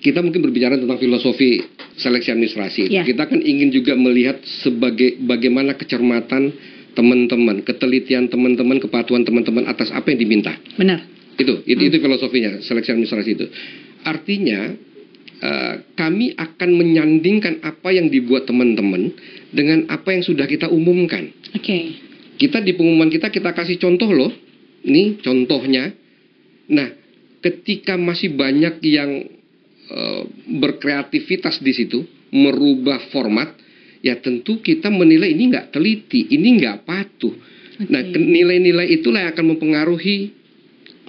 kita mungkin berbicara tentang filosofi seleksi administrasi. Yeah. Kita kan ingin juga melihat sebagai bagaimana kecermatan teman-teman, ketelitian teman-teman, kepatuhan teman-teman atas apa yang diminta. Benar. Itu filosofinya seleksi administrasi itu. Artinya kami akan menyandingkan apa yang dibuat teman-teman dengan apa yang sudah kita umumkan. Oke. Okay. Kita di pengumuman kita kasih contoh loh. Ini contohnya. Nah, ketika masih banyak yang berkreativitas di situ, merubah format, ya tentu kita menilai ini nggak teliti, ini nggak patuh. Okay. Nah, nilai-nilai itulah yang akan mempengaruhi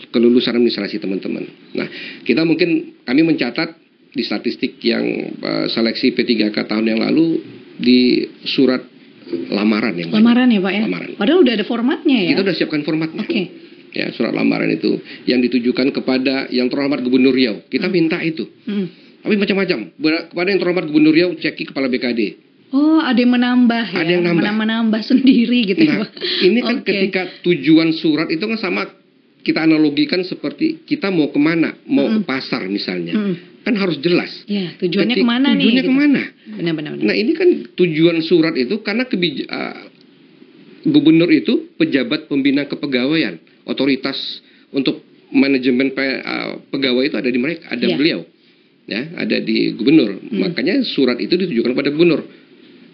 kelulusan administrasi teman-teman. Nah, kita mungkin kami mencatat di statistik yang seleksi P3K tahun yang lalu di surat lamaran ya. Lamaran ya Pak ya. Lamaran. Padahal udah ada formatnya ya. Kita udah siapkan formatnya. Oke. Okay. Ya, surat lamaran itu yang ditujukan kepada yang terhormat Gubernur Riau. Kita minta itu. Tapi macam-macam. Kepada yang terhormat Gubernur Riau, ceki kepala BKD. Oh, ada yang menambah ya. Ada yang menambah sendiri gitu. Nah, ini kan ketika tujuan surat itu kan sama kita analogikan seperti kita mau kemana, mau ke pasar misalnya. Kan harus jelas. Ya, tujuannya kemana nih? Tujuannya kemana? Benar-benar. Nah, ini kan tujuan surat itu karena Gubernur itu pejabat pembina kepegawaian, otoritas untuk manajemen pegawai itu ada di mereka, ada beliau, ya, ada di gubernur. Makanya surat itu ditujukan kepada gubernur.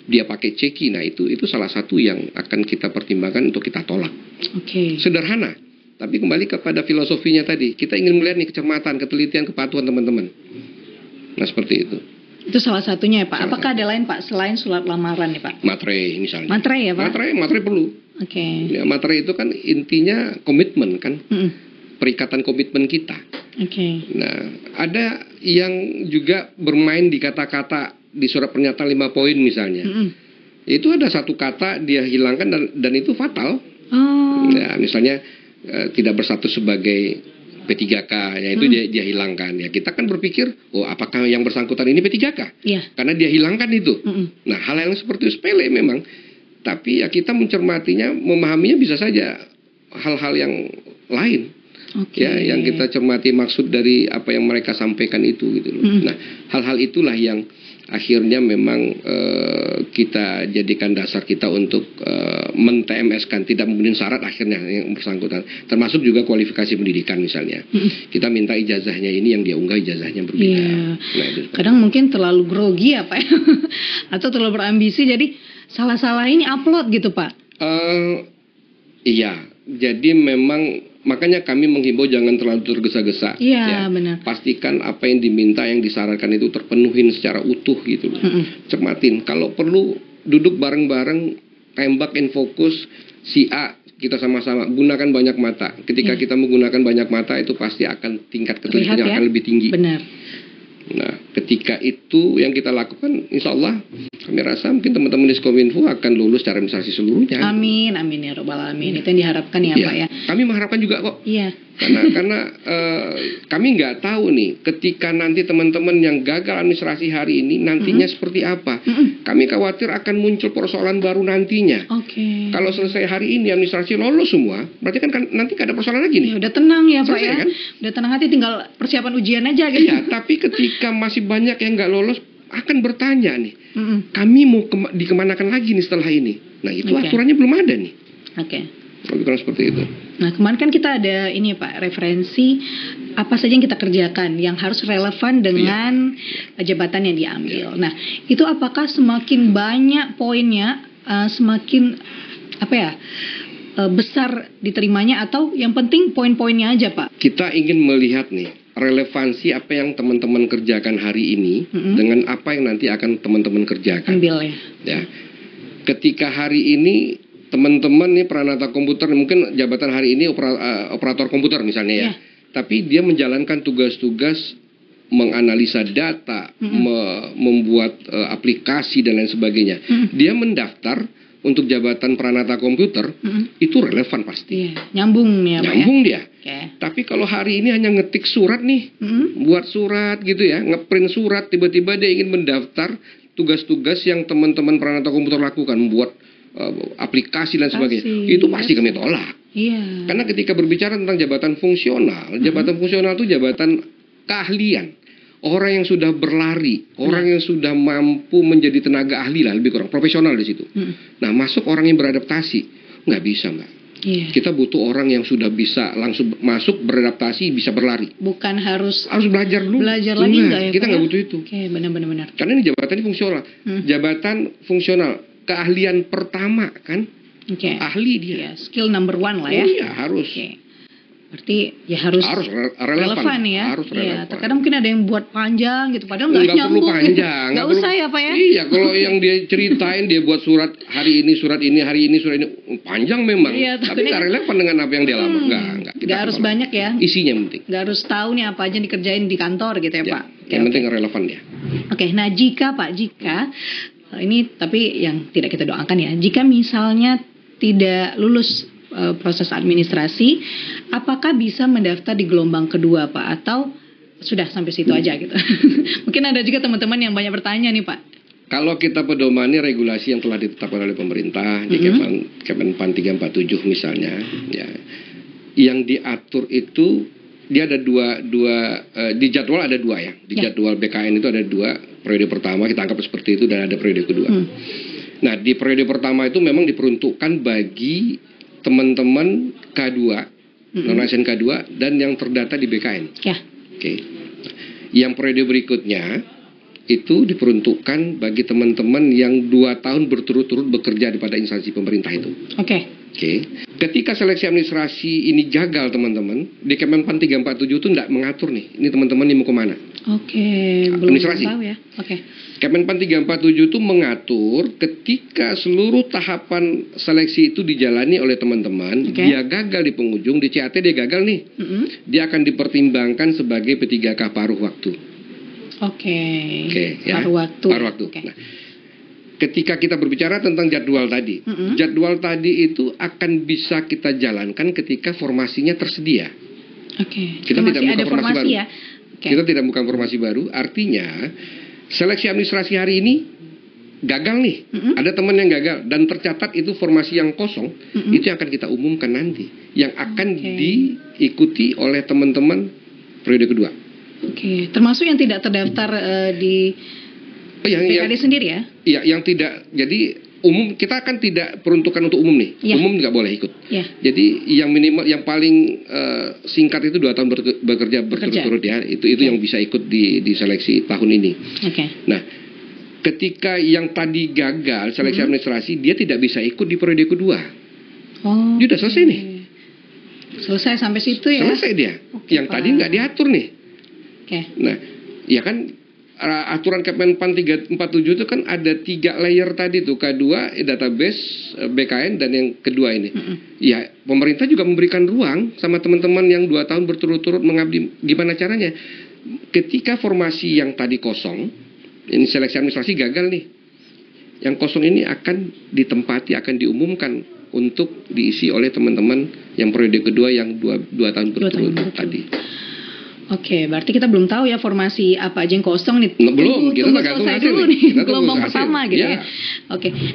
Dia pakai ceki, nah itu salah satu yang akan kita pertimbangkan untuk kita tolak. Oke. Okay. Sederhana, tapi kembali kepada filosofinya tadi, kita ingin melihat nih kecermatan, ketelitian, kepatuhan teman-teman. Nah seperti itu. Itu salah satunya ya Pak. Apakah ada lain Pak selain surat lamaran nih Pak? Materai misalnya. Materai ya Pak? Materai perlu. Oke. Okay. Ya, materai itu kan intinya komitmen kan. Perikatan komitmen kita. Oke. Okay. Nah ada yang juga bermain di kata-kata di surat pernyataan 5 poin misalnya. Itu ada satu kata dia hilangkan dan itu fatal. Oh. Ya, misalnya tidak bersatu sebagai P3K, ya itu dia hilangkan. Ya kita kan berpikir, oh apakah yang bersangkutan ini P3K? Yeah. Karena dia hilangkan itu. Nah hal-hal seperti itu sepele memang, tapi ya kita mencermatinya, memahaminya bisa saja hal-hal yang lain. Okay. Ya yang kita cermati maksud dari apa yang mereka sampaikan itu gitu loh. Nah hal-hal itulah yang akhirnya memang kita jadikan dasar kita untuk men-TMS-kan, tidak memenuhi syarat akhirnya yang bersangkutan, termasuk juga kualifikasi pendidikan misalnya. Kita minta ijazahnya ini, yang dia unggah ijazahnya berbeda. Nah, kadang mungkin terlalu grogi ya Pak atau terlalu berambisi, jadi salah-salahin upload gitu Pak. Iya, jadi memang makanya kami menghimbau jangan terlalu tergesa-gesa. Iya, ya. Benar. Pastikan apa yang diminta, yang disarankan itu terpenuhin secara utuh gitu. Cermatin. Kalau perlu duduk bareng-bareng, tembak and fokus si A kita sama-sama. Gunakan banyak mata. Ketika kita menggunakan banyak mata itu pasti akan tingkat ketelitiannya akan lebih tinggi. Benar. Nah, ketika itu yang kita lakukan, insya Allah kami rasa mungkin teman-teman di Skominfo akan lulus secara administrasi seluruhnya. Amin, amin ya Rabbal Alamin. Itu yang diharapkan ya, Pak ya. Kami mengharapkan juga kok. Iya. Karena kami nggak tahu nih, ketika nanti teman-teman yang gagal administrasi hari ini nantinya seperti apa. Kami khawatir akan muncul persoalan baru nantinya. Oke. Okay. Kalau selesai hari ini administrasi lolos semua, berarti kan nanti nggak ada persoalan lagi nih. Ya, udah tenang ya Pak ya. Kan? Udah tenang hati, tinggal persiapan ujian aja gitu. Iya, tapi ketika masih banyak yang nggak lolos akan bertanya nih, kami mau dikemanakan lagi nih setelah ini. Nah itu aturannya belum ada nih. Oke. Lebih kurang seperti itu. Nah kemarin kan kita ada ini Pak, referensi apa saja yang kita kerjakan yang harus relevan dengan jabatan yang diambil. Nah itu apakah semakin banyak poinnya semakin apa ya besar diterimanya, atau yang penting poin-poinnya aja Pak? Kita ingin melihat nih relevansi apa yang teman-teman kerjakan hari ini dengan apa yang nanti akan teman-teman kerjakan. Ambil ya. Ketika hari ini teman-teman nih Pranata Komputer, mungkin jabatan hari ini operator komputer misalnya ya. Tapi dia menjalankan tugas-tugas menganalisa data, membuat aplikasi dan lain sebagainya. Dia mendaftar untuk jabatan Pranata Komputer, itu relevan pasti. Nyambung ya Pak. Nyambung dia. Tapi kalau hari ini hanya ngetik surat nih, buat surat gitu ya, ngeprint surat, tiba-tiba dia ingin mendaftar tugas-tugas yang teman-teman Pranata Komputer lakukan, membuat aplikasi dan sebagainya, itu pasti kami tolak. Karena ketika berbicara tentang jabatan fungsional itu jabatan keahlian, orang yang sudah berlari, orang yang sudah mampu menjadi tenaga ahli lah, lebih kurang profesional di situ. Nah, masuk orang yang beradaptasi, nggak bisa, Mbak. Yeah. Kita butuh orang yang sudah bisa langsung masuk, beradaptasi, bisa berlari. Bukan harus belajar dulu. Belajar lagi enggak ya? Kita nggak butuh itu. Oke, benar-benar. Karena ini jabatannya fungsional. Jabatan fungsional, keahlian pertama kan? Ahli dia. Yeah, skill number one lah ya. Iya, harus. Berarti ya harus relevan ya. Harus relevan. Ya, terkadang mungkin ada yang buat panjang gitu, padahal nggak nyambung. Nggak usah ya Pak ya. Iya, kalau yang dia ceritain dia buat surat hari ini, surat ini, hari ini, surat ini panjang memang. Iya, tapi nggak relevan dengan apa yang dia lakukan. Nggak harus banyak ya. Isinya penting. Nggak harus tahu nih apa aja dikerjain di kantor gitu ya Pak. Yang penting relevan dia. Oke, nah jika Pak, ini tapi yang tidak kita doakan ya, jika misalnya tidak lulus proses administrasi, apakah bisa mendaftar di gelombang kedua Pak, atau sudah sampai situ aja gitu? Mungkin ada juga teman-teman yang banyak bertanya nih Pak. Kalau kita pedomani regulasi yang telah ditetapkan oleh pemerintah di Kemenpan 347 misalnya, ya, yang diatur itu dia ada di jadwal ada dua ya, di jadwal BKN itu ada dua, periode pertama kita anggap seperti itu dan ada periode kedua. Nah di periode pertama itu memang diperuntukkan bagi teman-teman K2, non-asn K2 dan yang terdata di BKN. Yang periode berikutnya itu diperuntukkan bagi teman-teman yang 2 tahun berturut-turut bekerja pada instansi pemerintah itu. Ketika seleksi administrasi ini gagal teman-teman, di Kemenpan 347 itu tidak mengatur nih, ini teman-teman ini mau kemana. Administrasi. Belum tahu ya. Kemenpan 347 itu mengatur ketika seluruh tahapan seleksi itu dijalani oleh teman-teman, dia gagal di penghujung, di CAT dia gagal nih, dia akan dipertimbangkan sebagai P3K paruh waktu. Paruh waktu. Paruh waktu. Nah, ketika kita berbicara tentang jadwal tadi, jadwal tadi itu akan bisa kita jalankan ketika formasinya tersedia. Kita tidak buka formasi baru. Ya? Kita tidak buka formasi baru, artinya seleksi administrasi hari ini gagal nih, ada teman yang gagal dan tercatat itu formasi yang kosong, itu yang akan kita umumkan nanti, yang akan diikuti oleh teman-teman periode kedua. Termasuk yang tidak terdaftar di BKD sendiri ya? Iya, yang tidak, jadi umum kita kan tidak peruntukan untuk umum nih, umum nggak boleh ikut. Jadi yang minimal, yang paling singkat itu 2 tahun bekerja berturut-turut ya, itu yang bisa ikut di seleksi tahun ini. Nah, ketika yang tadi gagal seleksi administrasi, dia tidak bisa ikut di periode kedua. Dia udah selesai nih. Selesai sampai situ ya? Selesai dia. Yang tadi nggak diatur nih. Nah, ya kan. Aturan Kemenpan 347 itu kan ada 3 layer tadi tuh, K2, database, BKN, dan yang kedua ini. Ya pemerintah juga memberikan ruang sama teman-teman yang 2 tahun berturut-turut mengabdi. Gimana caranya? Ketika formasi yang tadi kosong, ini seleksi administrasi gagal nih, yang kosong ini akan ditempati, akan diumumkan untuk diisi oleh teman-teman yang periode kedua yang 2 tahun berturut-turut tadi. Berarti kita belum tahu ya formasi apa aja yang kosong nih. Belum, kita tergantung hasil nih. Gelombang pertama gitu ya.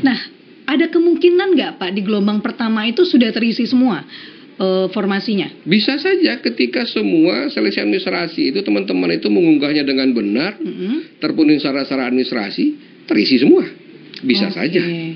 Nah, ada kemungkinan nggak Pak di gelombang pertama itu sudah terisi semua formasinya? Bisa saja ketika semua seleksi administrasi itu teman-teman itu mengunggahnya dengan benar, terpenuhi syarat-syarat administrasi, terisi semua. Bisa saja.